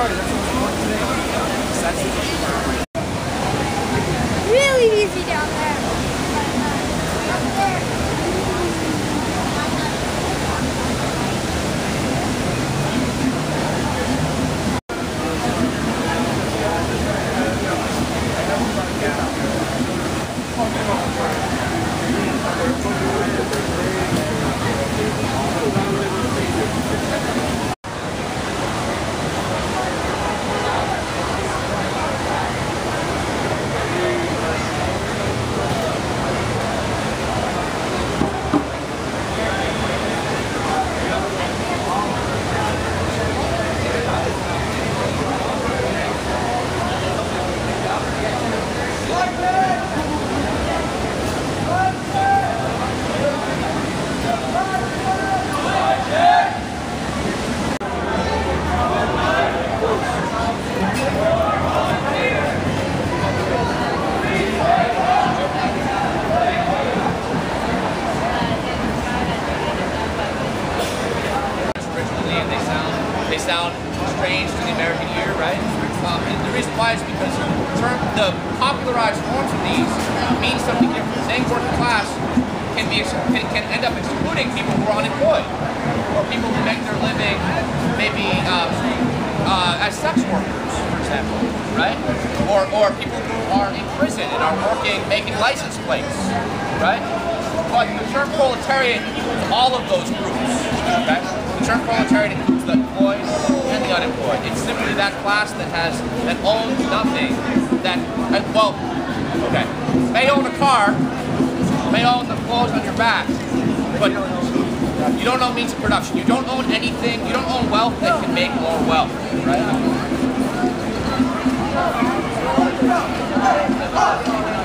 Really easy down there. Sound strange to the American ear, right? And the reason why is because the popularized forms of these mean something different. Saying working class can end up excluding people who are unemployed, or people who make their living maybe as sex workers, for example, right? Or people who are in prison and are working, making license plates, right? But the term proletariat includes all of those groups, right? The term proletariat includes the employed and the unemployed. It's simply that class that owns nothing. May own a car, may own the clothes on your back, but you don't own means of production. You don't own anything. You don't own wealth that can make more wealth, right?